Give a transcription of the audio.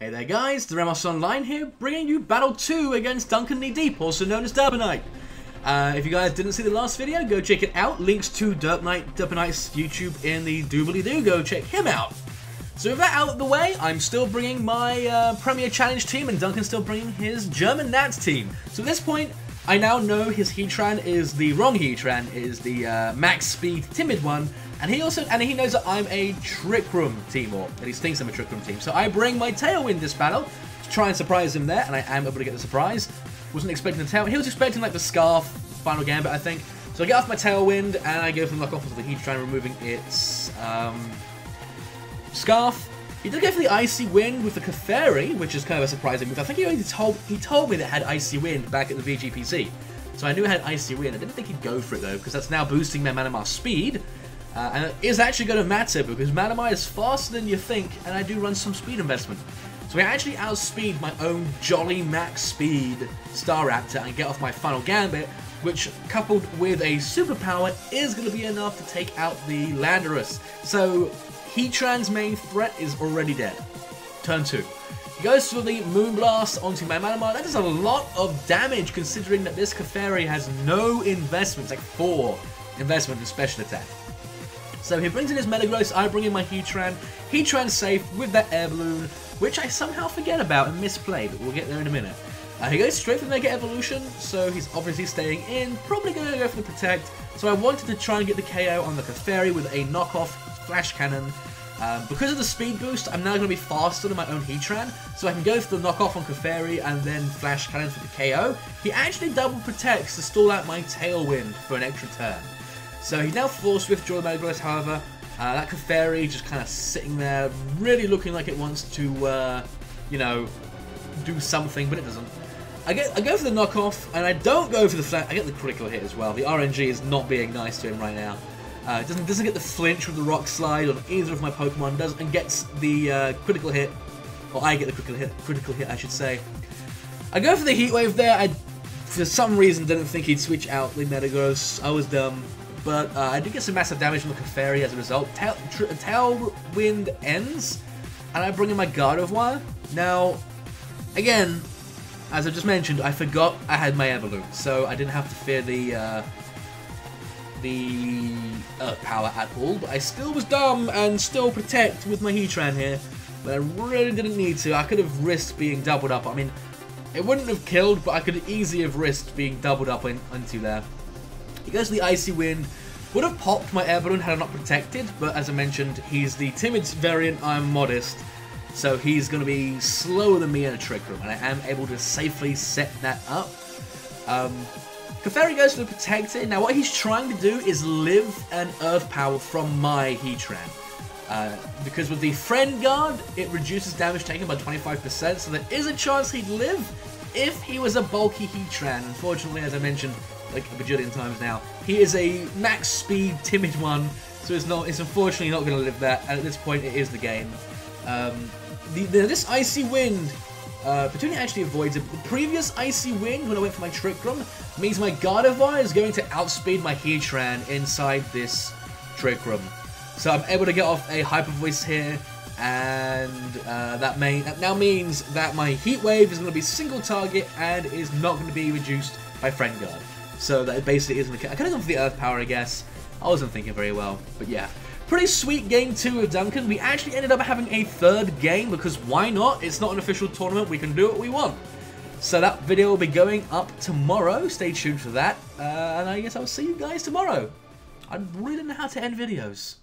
Hey there guys, TheRamosOnline here, bringing you Battle 2 against Duncan Knee Deep, also known as Derpanite. If you guys didn't see the last video, go check it out. Links to Derpanite's YouTube in the doobly-doo, go check him out. So with that out of the way, I'm still bringing my Premier Challenge team and Duncan's still bringing his German Nats team. So at this point, I now know his Heatran is the wrong Heatran, is the max speed timid one. And he knows that I'm a Trick Room team, or at least thinks I'm a Trick Room team. So I bring my Tailwind this battle to try and surprise him there, and I am able to get the surprise. Wasn't expecting the Tailwind. He was expecting like the Scarf, Final Gambit, I think. So I get off my Tailwind, and I go from Knock Off with the Heatran, removing its Scarf. He did go for the Icy Wind with the Cafairy, which is kind of a surprising move. I think he told me that it had Icy Wind back at the VGPC. So I knew it had Icy Wind. I didn't think he'd go for it, though, because that's now boosting my Manamar's speed. And it is actually going to matter because Manomai is faster than you think, and I do run some speed investment. So I actually outspeed my own jolly max speed Staraptor and get off my Final Gambit, which coupled with a superpower is going to be enough to take out the Landorus. So Heatran's main threat is already dead. Turn 2. He goes for the Moonblast onto my Malamar. That does a lot of damage considering that this Cafairy has no investments, like 4 investment in special attack. So he brings in his Metagross, I bring in my Heatran. Heatran's safe with that Air Balloon, which I somehow forget about and misplay, but we'll get there in a minute. He goes straight for Mega Evolution, so he's obviously staying in, probably going to go for the Protect. So I wanted to try and get the KO on the Cafairy with a Knock Off Flash Cannon. Because of the speed boost, I'm now going to be faster than my own Heatran, so I can go for the Knock Off on Cefairy and then Flash Cannon for the KO. He actually double Protects to stall out my Tailwind for an extra turn. So he's now forced to withdraw the Magolith, however. That Cefairy just kind of sitting there, really looking like it wants to, you know, do something, but it doesn't. I go for the Knock Off, and I don't go for the flat. I get the critical hit as well. The RNG is not being nice to him right now. Doesn't get the flinch with the Rock Slide on either of my Pokemon, does, and gets the critical hit. Or I get the critical hit, I should say. I go for the Heat Wave there. I, for some reason, didn't think he'd switch out the Metagross. I was dumb. But I did get some massive damage from the Cefairy as a result. Tailwind ends, and I bring in my Gardevoir. Now, again, as I just mentioned, I forgot I had my Air Balloon, so I didn't have to fear the earth power at all. But I still was dumb and still protect with my Heatran here, but I really didn't need to. I could have risked being doubled up. I mean, it wouldn't have killed, but I could easily have risked being doubled up into there. He goes to the Icy Wind, would have popped my Air Balloon had I not protected, but as I mentioned, he's the timid variant, I'm modest, so he's going to be slower than me in a Trick Room, and I am able to safely set that up. Cefairy goes for the Protected. Now what he's trying to do is live an earth power from my Heatran, because with the Friend Guard, it reduces damage taken by 25%, so there is a chance he'd live if he was a bulky Heatran. Unfortunately, as I mentioned, like a bajillion times now, he is a max speed timid one, so it's unfortunately not going to live that. And at this point, it is the game. This Icy Wind, Pertunia actually avoids it. The previous Icy Wind, when I went for my Trick Room, means my Gardevoir is going to outspeed my Heatran inside this Trick Room. So I'm able to get off a Hyper Voice here, and that now means that my Heat Wave is going to be single target and is not going to be reduced by Friend Guard. So that it basically isn't the. I could have gone for the Earth Power, I guess. I wasn't thinking very well, but yeah. Pretty sweet game 2 with Duncan. We actually ended up having a third game because why not? It's not an official tournament. We can do what we want. So that video will be going up tomorrow. Stay tuned for that. And I guess I'll see you guys tomorrow. I really don't know how to end videos.